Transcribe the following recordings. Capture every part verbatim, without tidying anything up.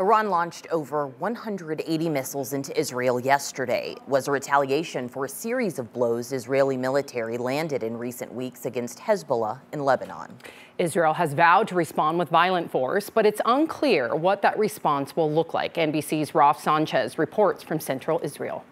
Iran launched over one hundred eighty missiles into Israel yesterday. It was a retaliation for a series of blows Israeli military landed in recent weeks against Hezbollah in Lebanon. Israel has vowed to respond with violent force, but it's unclear what that response will look like. N B C's Raf Sanchez reports from central Israel.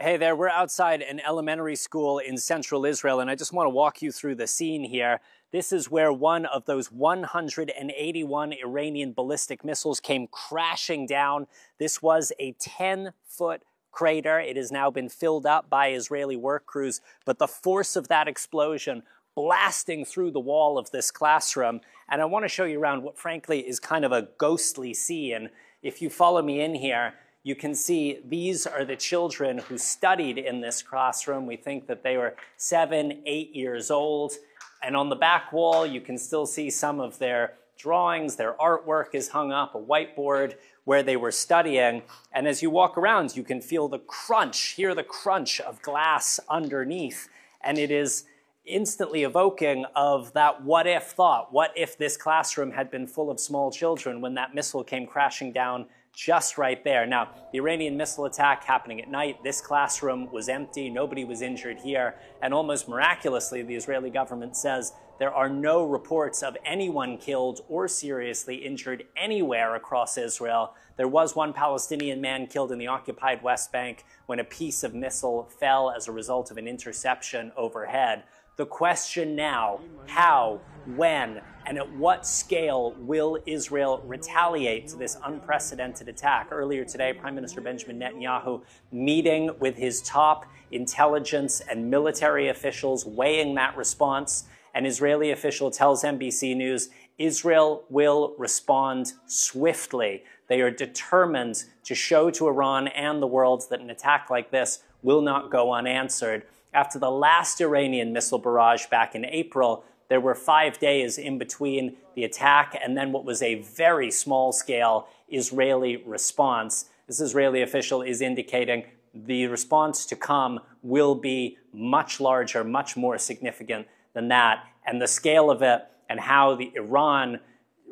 Hey there, we're outside an elementary school in central Israel, and I just want to walk you through the scene here. This is where one of those one hundred eighty-one Iranian ballistic missiles came crashing down. This was a ten-foot crater. It has now been filled up by Israeli work crews, but the force of that explosion blasting through the wall of this classroom. And I want to show you around what, frankly, is kind of a ghostly scene. If you follow me in here, you can see these are the children who studied in this classroom. We think that they were seven, eight years old. And on the back wall, you can still see some of their drawings. Their artwork is hung up, a whiteboard where they were studying. And as you walk around, you can feel the crunch, hear the crunch of glass underneath. And it is instantly evoking of that what-if thought. What if this classroom had been full of small children when that missile came crashing down just right there? Now, the Iranian missile attack happening at night, this classroom was empty, nobody was injured here, and almost miraculously, the Israeli government says there are no reports of anyone killed or seriously injured anywhere across Israel. There was one Palestinian man killed in the occupied West Bank when a piece of missile fell as a result of an interception overhead. The question now, how, when, and at what scale will Israel retaliate to this unprecedented attack? Earlier today, Prime Minister Benjamin Netanyahu meeting with his top intelligence and military officials, weighing that response. An Israeli official tells N B C News, Israel will respond swiftly. They are determined to show to Iran and the world that an attack like this will not go unanswered. After the last Iranian missile barrage back in April, there were five days in between the attack and then what was a very small-scale Israeli response. This Israeli official is indicating the response to come will be much larger, much more significant than that. And the scale of it and how the Iran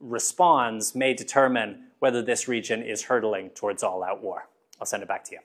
responds may determine whether this region is hurtling towards all-out war. I'll send it back to you.